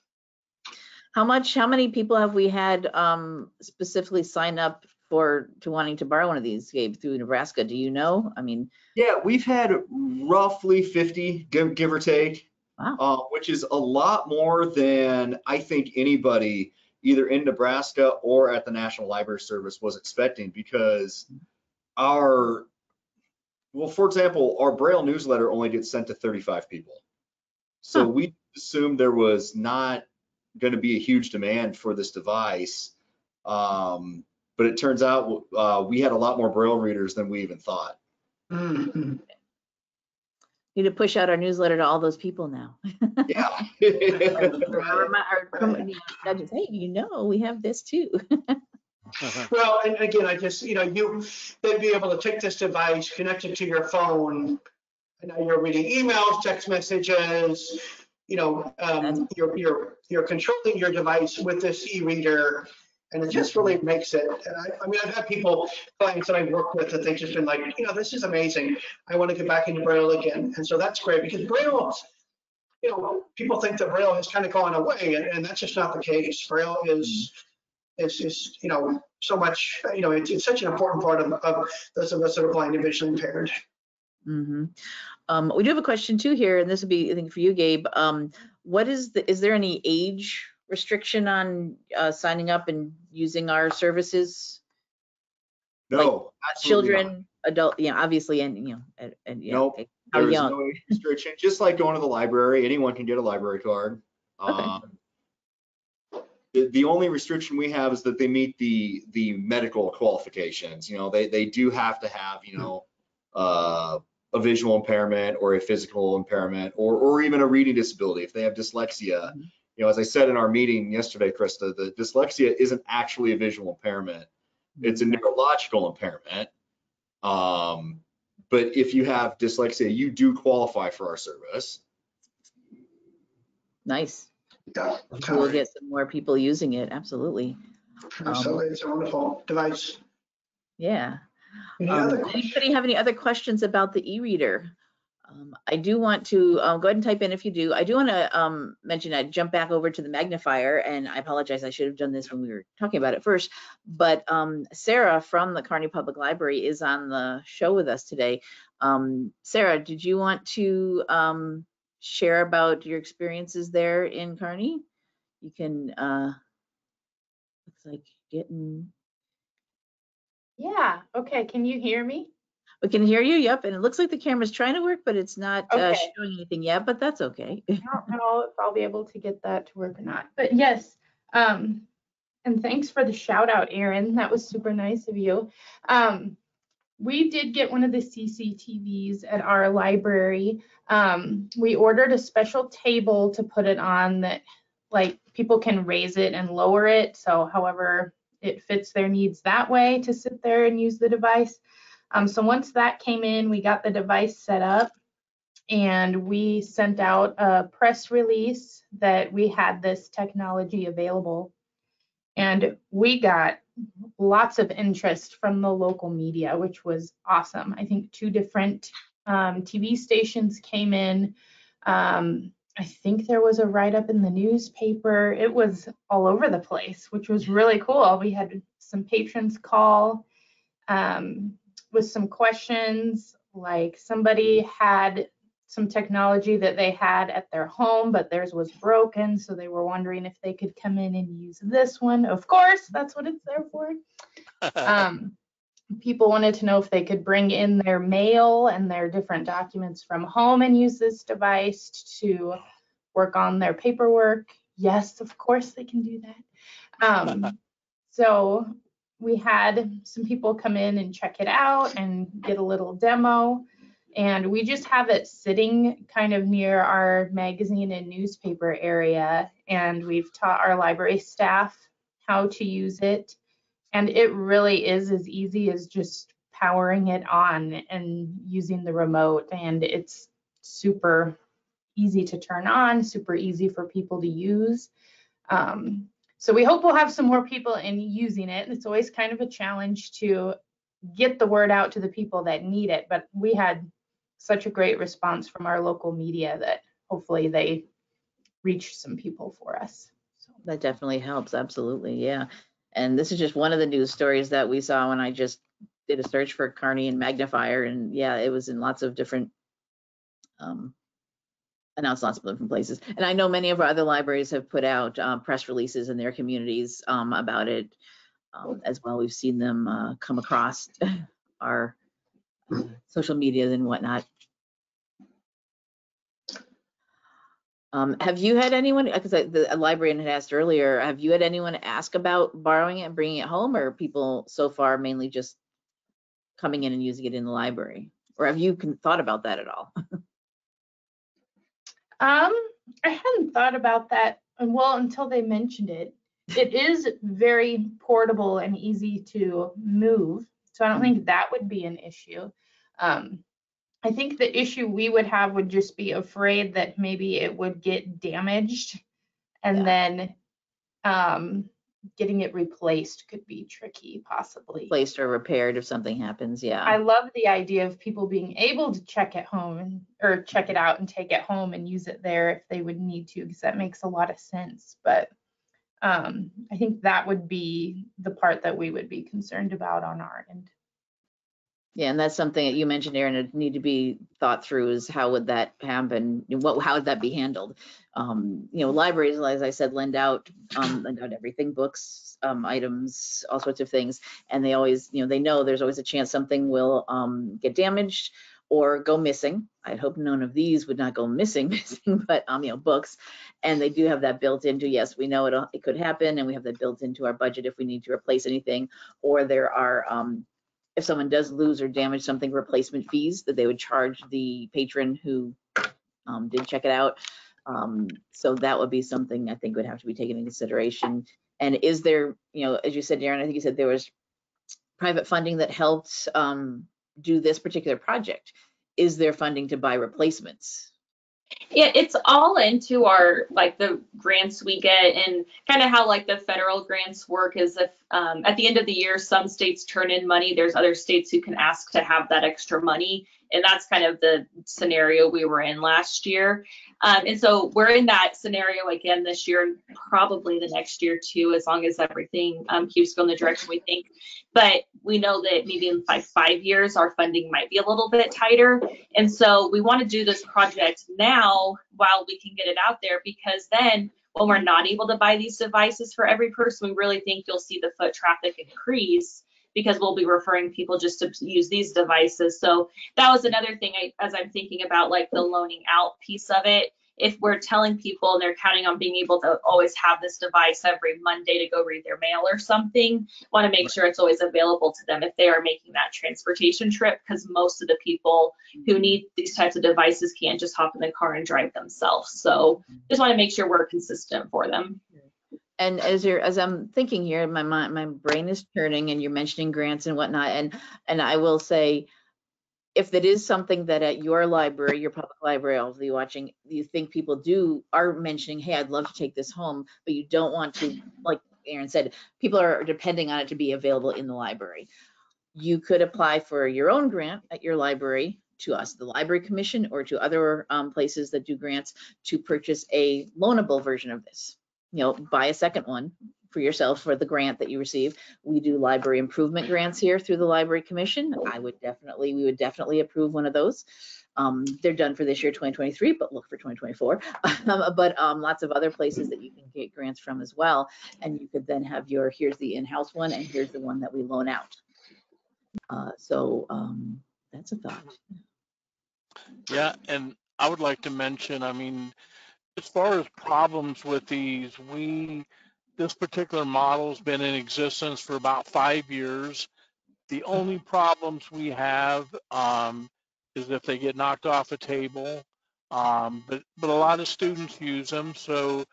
How much? How many people have we had um, specifically sign up for to wanting to borrow one of these, Gabe, through Nebraska? Do you know? I mean, yeah, we've had roughly fifty, give, give or take, wow. uh, which is a lot more than I think anybody either in Nebraska or at the National Library Service was expecting, because our, well, for example, our Braille newsletter only gets sent to thirty-five people. So huh. we assumed there was not going to be a huge demand for this device. Um, but it turns out uh, we had a lot more Braille readers than we even thought. Mm-hmm. Need to push out our newsletter to all those people now. Yeah. Our, our, our, hey, you know, we have this too. Well, and again, I just, you know, you they'd be able to take this device, connect it to your phone, and now you're reading emails, text messages. You know, um, you're you're you're controlling your device with this e-reader, and it just really makes it. And I, I mean, I've had people, clients that I work with, that they've just been like, you know, this is amazing. I want to get back into Braille again. And so that's great, because Braille, you know, people think that Braille has kind of gone away, and, and that's just not the case. Braille is, is, is you know, so much, you know, it's, it's such an important part of, of those of us that are blind and visually impaired. Mm-hmm. Um, we do have a question too here, and this would be, I think, for you, Gabe. Um, what is the, is there any age restriction on uh, signing up and using our services? No, like children, not. Adult, yeah, obviously, and you know, and, and yeah, nope, how there young? Is no age restriction. Just like going to the library, anyone can get a library card. Okay. Um, the, the only restriction we have is that they meet the the medical qualifications. You know, they they do have to have, you know, uh, a visual impairment or a physical impairment, or or even a reading disability if they have dyslexia. Mm-hmm. You know, as I said in our meeting yesterday, Krista, the dyslexia isn't actually a visual impairment. It's a neurological impairment. Um, but if you have dyslexia, you do qualify for our service. Nice. We'll get some more people using it. Absolutely. Absolutely. Um, it's a wonderful device. Yeah. Any um, anybody have any other questions about the e-reader? Um, I do want to uh, go ahead and type in if you do. I do want to um, mention, I jump back over to the magnifier, and I apologize, I should have done this when we were talking about it first, but um, Sarah from the Kearney Public Library is on the show with us today. Um, Sarah, did you want to um, share about your experiences there in Kearney? You can, uh, looks like getting. Yeah, okay, can you hear me? We can hear you, yep, and it looks like the camera's trying to work, but it's not okay. uh, showing anything yet, but that's okay. I don't know if I'll be able to get that to work or not, but yes, um, and thanks for the shout out, Erin, that was super nice of you. Um, we did get one of the C C T Vs at our library. Um, we ordered a special table to put it on that, like, people can raise it and lower it, so however it fits their needs that way to sit there and use the device. Um, so once that came in, we got the device set up, and we sent out a press release that we had this technology available. And we got lots of interest from the local media, which was awesome. I think two different um, T V stations came in. Um, I think there was a write-up in the newspaper. It was all over the place, which was really cool. We had some patrons call. Um, with some questions, like somebody had some technology that they had at their home, but theirs was broken, so they were wondering if they could come in and use this one. Of course, that's what it's there for. Um, people wanted to know if they could bring in their mail and their different documents from home and use this device to work on their paperwork. Yes, of course they can do that. Um, so we had some people come in and check it out and get a little demo. And we just have it sitting kind of near our magazine and newspaper area. And we've taught our library staff how to use it. And it really is as easy as just powering it on and using the remote. And it's super easy to turn on, super easy for people to use. Um, so we hope we'll have some more people in using it. It's always kind of a challenge to get the word out to the people that need it, but we had such a great response from our local media that hopefully they reach some people for us. So that definitely helps, absolutely, yeah. And this is just one of the news stories that we saw when I just did a search for Kearney and magnifier, and yeah, it was in lots of different, um, announced lots of different places. And I know many of our other libraries have put out uh, press releases in their communities um, about it um, as well. We've seen them uh, come across our social media and whatnot. Um, have you had anyone, because the librarian had asked earlier, have you had anyone ask about borrowing it and bringing it home, or are people so far mainly just coming in and using it in the library? Or have you thought about that at all? um, I hadn't thought about that, well, until they mentioned it. It is very portable and easy to move, so I don't think that would be an issue. Um, I think the issue we would have would just be afraid that maybe it would get damaged, and yeah. then um, getting it replaced could be tricky, possibly. Replaced or repaired if something happens, yeah. I love the idea of people being able to check it home and, or check it out and take it home and use it there if they would need to, because that makes a lot of sense. But um, I think that would be the part that we would be concerned about on our end. Yeah, and that's something that you mentioned, Erin, it need to be thought through, is how would that happen? What, how would that be handled? Um, you know, libraries, as I said, lend out, um, lend out everything, books, um, items, all sorts of things. And they always, you know, they know there's always a chance something will um, get damaged or go missing. I hope none of these would not go missing, missing, but um, you know, books. And they do have that built into, yes, we know it'll, it could happen, and we have that built into our budget if we need to replace anything, or there are, um, if someone does lose or damage something, replacement fees that they would charge the patron who um, did check it out. Um, so that would be something I think would have to be taken into consideration. And is there, you know, as you said, Erin, I think you said there was private funding that helped um, do this particular project. Is there funding to buy replacements? Yeah, it's all into our, like, the grants we get, and kind of how, like, the federal grants work is if um, at the end of the year, some states turn in money, there's other states who can ask to have that extra money. And that's kind of the scenario we were in last year. Um, and so we're in that scenario again this year, and probably the next year too, as long as everything um, keeps going the direction we think. But we know that maybe in five, five years, our funding might be a little bit tighter. And so we want to do this project now while we can get it out there, because then when we're not able to buy these devices for every person, we really think you'll see the foot traffic increase, because we'll be referring people just to use these devices. So that was another thing I, as I'm thinking about, like, the loaning out piece of it. If we're telling people and they're counting on being able to always have this device every Monday to go read their mail or something, want to make sure it's always available to them if they are making that transportation trip, because most of the people who need these types of devices can't just hop in the car and drive themselves. So just want to make sure we're consistent for them. And as you're, as I'm thinking here, my mind, my brain is turning, and you're mentioning grants and whatnot. And and I will say, if that is something that at your library, your public library, all of you watching, you think people do are mentioning, hey, I'd love to take this home, but you don't want to, like Erin said, people are depending on it to be available in the library. You could apply for your own grant at your library, to us, the Library Commission, or to other um, places that do grants, to purchase a loanable version of this. You know, buy a second one for yourself for the grant that you receive. We do library improvement grants here through the Library Commission. I would definitely, we would definitely approve one of those. Um, they're done for this year, twenty twenty-three, but look for twenty twenty-four. um, but um, lots of other places that you can get grants from as well. And you could then have your, here's the in-house one, and here's the one that we loan out. Uh, so um, that's a thought. Yeah, and I would like to mention, I mean, as far as problems with these, we, this particular model's been in existence for about five years. The only problems we have um, is if they get knocked off a table, um, but, but a lot of students use them. So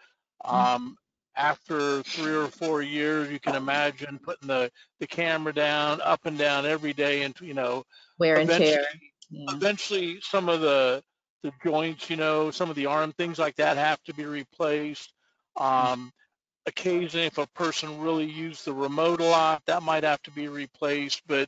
um, after three or four years, you can imagine putting the, the camera down, up and down every day, and, you know, wear and tear. Yeah. Eventually some of the the joints, you know, some of the arm, things like that have to be replaced. Um, occasionally, if a person really used the remote a lot, that might have to be replaced, but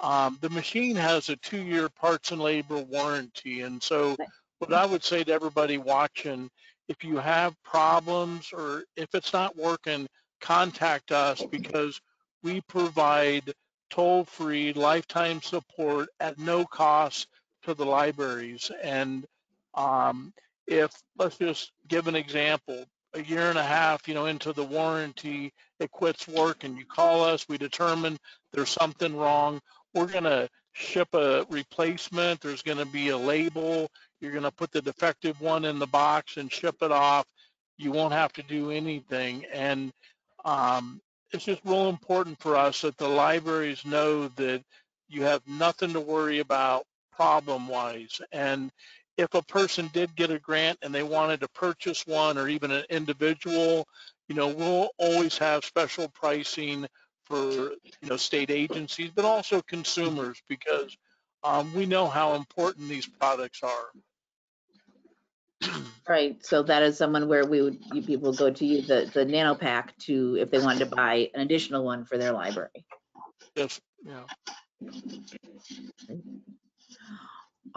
um, the machine has a two-year parts and labor warranty. And so what I would say to everybody watching, if you have problems or if it's not working, contact us, because we provide toll-free lifetime support at no cost to the libraries. And um, if, let's just give an example, a year and a half, you know, into the warranty, it quits work and you call us, we determine there's something wrong, we're gonna ship a replacement, there's gonna be a label, you're gonna put the defective one in the box and ship it off, you won't have to do anything. And um, it's just real important for us that the libraries know that you have nothing to worry about problem-wise. And if a person did get a grant and they wanted to purchase one, or even an individual, you know, we'll always have special pricing for, you know, state agencies, but also consumers, because um, we know how important these products are. Right, so that is someone where we would, you people go to you, the, the NanoPac, to, if they wanted to buy an additional one for their library. Yes, yeah.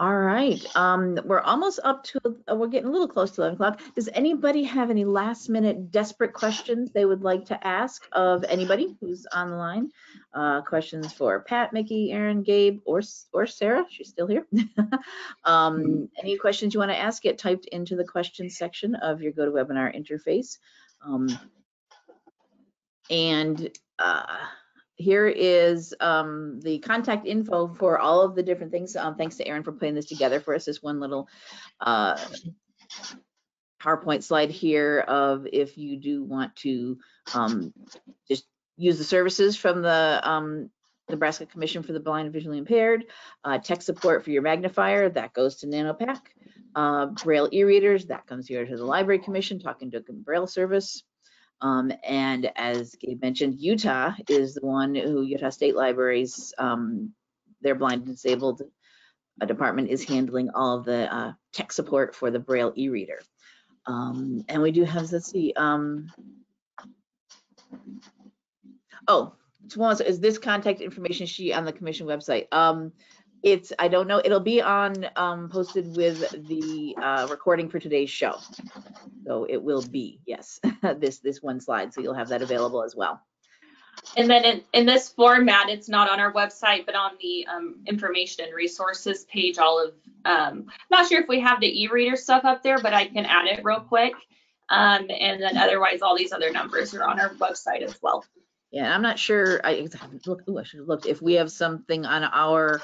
All right, um, we're almost up to, we're getting a little close to eleven o'clock. Does anybody have any last minute desperate questions they would like to ask of anybody who's on the line? Uh, questions for Pat, Mickey, Erin, Gabe, or, or Sarah, she's still here. um, any questions you wanna ask, get typed into the questions section of your GoToWebinar interface. Um, and, uh, Here is um, the contact info for all of the different things. Um, thanks to Erin for putting this together for us. This one little uh, PowerPoint slide here of if you do want to um, just use the services from the um, Nebraska Commission for the Blind and Visually Impaired, uh, tech support for your magnifier, that goes to NanoPac, uh, Braille e-readers, that comes here to the Library Commission, Talking Book and Braille Service. Um, and as Gabe mentioned, Utah is the one who, Utah State Libraries, um, their blind and disabled uh, department is handling all of the uh, tech support for the Braille e-reader. Um, and we do have, let's see, um, oh, is this contact information sheet on the commission website? Um, it's, I don't know, it'll be on, um, posted with the uh, recording for today's show. So it will be, yes, this this one slide. So you'll have that available as well. And then in, in this format, it's not on our website, but on the um, information and resources page, all of, um, not sure if we have the e-reader stuff up there, but I can add it real quick. Um, and then otherwise, all these other numbers are on our website as well. Yeah, I'm not sure, I haven't looked, ooh, I should have looked, if we have something on our,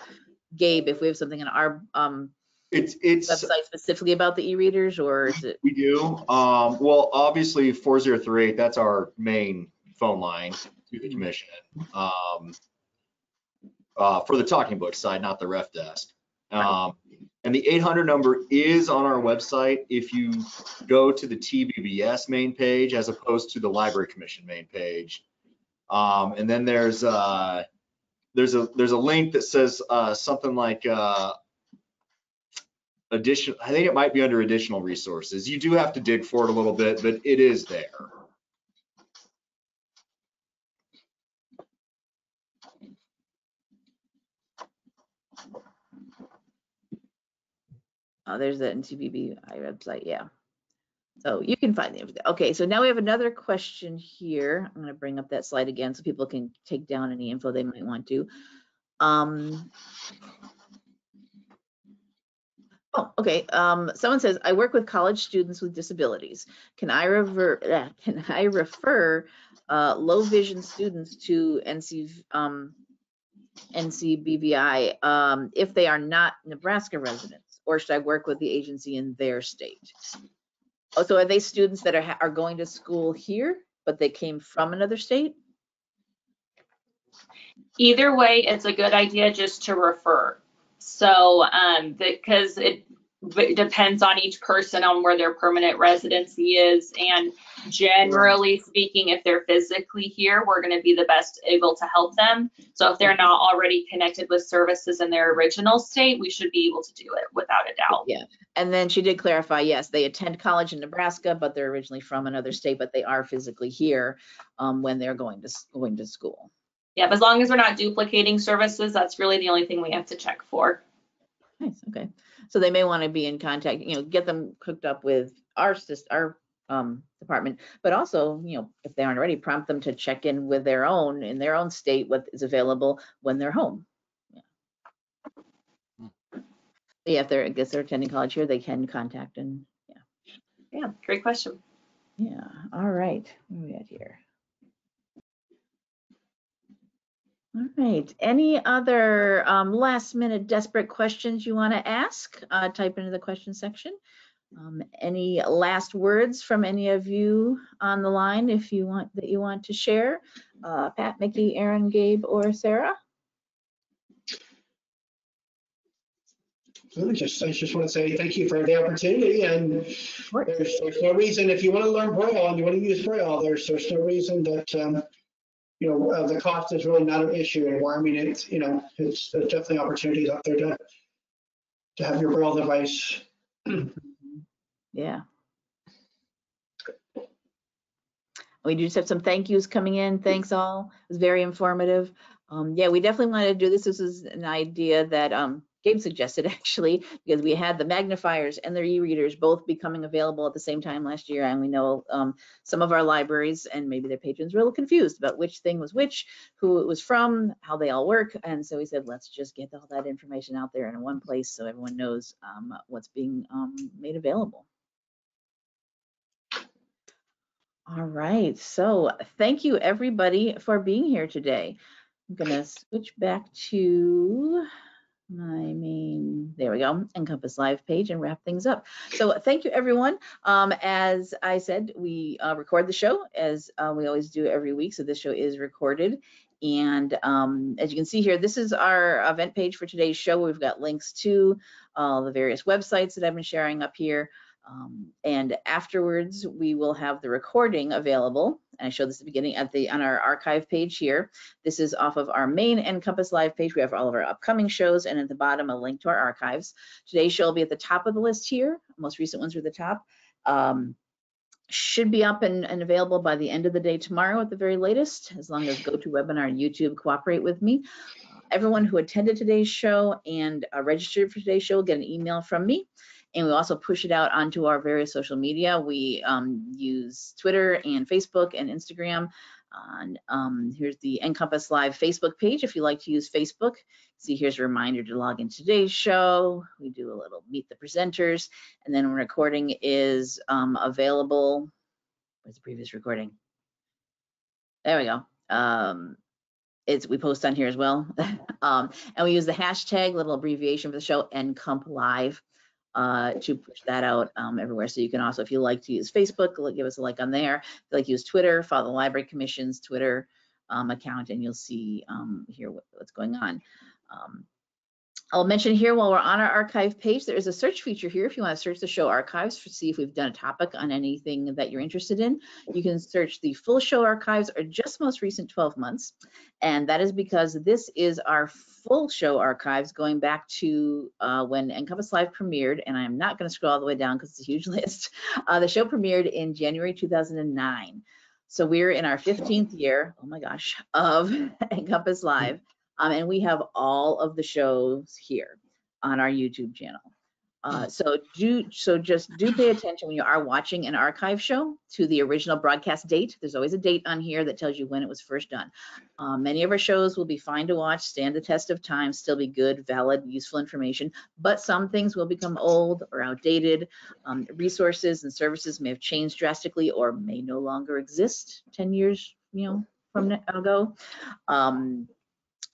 Gabe, if we have something on our um, it's, it's, website specifically about the e-readers, or is it? We do. Um, well, obviously four zero three eight, that's our main phone line to the commission um, uh, for the talking book side, not the ref desk. Um, and the eight hundred number is on our website if you go to the T B B S main page as opposed to the Library Commission main page. Um, and then there's uh, There's a there's a link that says uh, something like uh, addition. I think it might be under additional resources. You do have to dig for it a little bit, but it is there. Oh, there's the N C B B website. Yeah, so you can find the okay. So now we have another question here. I'm going to bring up that slide again so people can take down any info they might want to. Um, oh, okay. Um, someone says, I work with college students with disabilities. Can I refer? Uh, can I refer uh, low vision students to N C B V I um, if they are not Nebraska residents, or should I work with the agency in their state? Oh, so are they students that are, are going to school here, but they came from another state? Either way, it's a good idea just to refer. So, um, because it depends on each person on where their permanent residency is. And generally speaking, if they're physically here, we're going to be the best able to help them. So if they're not already connected with services in their original state, we should be able to do it without a doubt. Yeah. And then she did clarify, yes, they attend college in Nebraska, but they're originally from another state, but they are physically here um, when they're going to going to school. Yeah, but as long as we're not duplicating services, that's really the only thing we have to check for. Nice. Okay. So they may want to be in contact, you know, get them hooked up with our our um, department, but also, you know, if they aren't already, prompt them to check in with their own, in their own state, what is available when they're home. Yeah. Yeah, if they're, I guess they're attending college here, they can contact and, yeah. Yeah, great question. Yeah, all right, what do we got here? All right, any other um, last minute desperate questions you want to ask? Uh, type into the question section. Um, any last words from any of you on the line if you want that you want to share? Uh, Pat, Mickey, Erin, Gabe, or Sarah? I just, I just want to say thank you for the opportunity, and there's, there's no reason, if you want to learn Braille and you want to use Braille, there's, there's no reason that um, you know, uh, the cost is really not an issue anymore. I mean, it's, you know, it's there's definitely opportunities out there to to have your Braille device. Yeah. We do just have some thank yous coming in. Thanks all. It was very informative. Um, yeah, we definitely wanted to do this. This is an idea that um, Gabe suggested, actually, because we had the magnifiers and their e-readers both becoming available at the same time last year, and we know um, some of our libraries and maybe their patrons were a little confused about which thing was which, who it was from, how they all work, and so we said, let's just get all that information out there in one place so everyone knows um, what's being um, made available. All right, so thank you everybody for being here today. I'm gonna switch back to my main, there we go, NCompass Live page and wrap things up. So thank you everyone. Um, as I said, we uh, record the show as uh, we always do every week. So this show is recorded. And um, as you can see here, this is our event page for today's show. We've got links to uh, the various websites that I've been sharing up here. Um, and afterwards, we will have the recording available. And I showed this at the beginning at the on our archive page here. This is off of our main NCompass Live page. We have all of our upcoming shows, and at the bottom, a link to our archives. Today's show will be at the top of the list here. Most recent ones are at the top. Um, should be up and, and available by the end of the day tomorrow at the very latest, as long as GoToWebinar and YouTube cooperate with me. Uh, everyone who attended today's show and uh, registered for today's show will get an email from me. And we also push it out onto our various social media. We um, use Twitter and Facebook and Instagram. And um, here's the NCompass Live Facebook page. If you like to use Facebook, see here's a reminder to log in today's show. We do a little meet the presenters. And then when recording is um, available, where's the previous recording? There we go. Um, It's, we post on here as well. um, and we use the hashtag, little abbreviation for the show, NComp Live. Uh, to push that out um, everywhere. So you can also, if you like to use Facebook, give us a like on there. If you like to use Twitter, follow the Library Commission's Twitter um, account, and you'll see um, here what, what's going on. Um, I'll mention here while we're on our archive page, there is a search feature here. If you want to search the show archives to see if we've done a topic on anything that you're interested in, you can search the full show archives or just most recent twelve months. And that is because this is our full show archives going back to uh, when NCompass Live premiered, and I'm not going to scroll all the way down because it's a huge list. Uh, the show premiered in January two thousand nine. So we're in our fifteenth year, oh my gosh, of NCompass Live. Um, and we have all of the shows here on our YouTube channel. Uh, so do so just do pay attention when you are watching an archive show to the original broadcast date. There's always a date on here that tells you when it was first done. Um, many of our shows will be fine to watch, stand the test of time, still be good, valid, useful information, but some things will become old or outdated. Um, resources and services may have changed drastically or may no longer exist ten years, you know, from now ago. Um,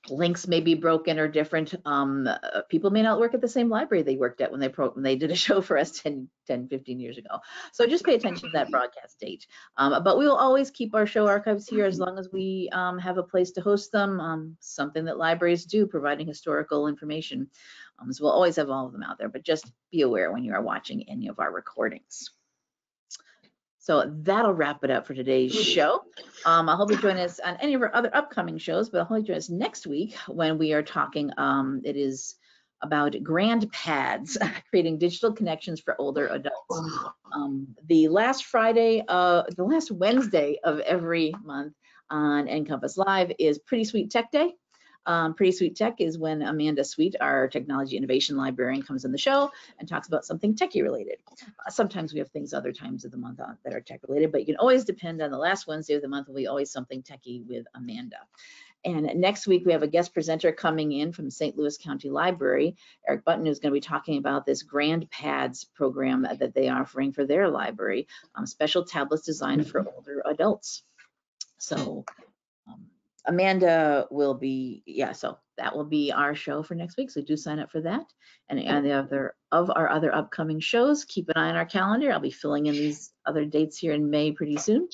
Links may be broken or different. Um, uh, people may not work at the same library they worked at when they, pro when they did a show for us ten, fifteen years ago. So just pay attention to that broadcast date. Um, but we will always keep our show archives here as long as we um, have a place to host them, um, something that libraries do, providing historical information. Um, so we'll always have all of them out there, but just be aware when you are watching any of our recordings. So that'll wrap it up for today's show. Um, I hope you join us on any of our other upcoming shows, but I hope you join us next week when we are talking, um, it is about Grand Pads, creating digital connections for older adults. Um, the last Friday, uh, the last Wednesday of every month on NCompass Live is Pretty Sweet Tech Day. Um, Pretty Sweet Tech is when Amanda Sweet, our technology innovation librarian, comes on the show and talks about something techie related. Uh, sometimes we have things other times of the month on, that are tech related, but you can always depend on the last Wednesday of the month. Will be always something techie with Amanda. And next week, we have a guest presenter coming in from Saint Louis County Library, Eric Button, who's going to be talking about this Grand Pads program that they are offering for their library, um, special tablets designed for older adults. So um, Amanda will be, yeah, so that will be our show for next week. So do sign up for that. And, and the other of our other upcoming shows, keep an eye on our calendar. I'll be filling in these other dates here in May pretty soon.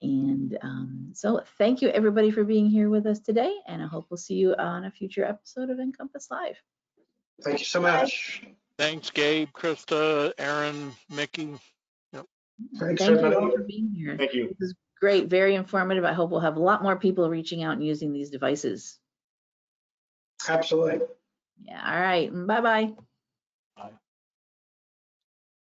And um, so thank you everybody for being here with us today, and I hope we'll see you on a future episode of NCompass Live. Thank you so much. Bye. Thanks, Gabe, Krista, Erin, Mickey. Yep. Thanks thank everybody. You all for being here. Thank you. This is great, very informative. I hope we'll have a lot more people reaching out and using these devices. Absolutely. Yeah, all right, bye-bye.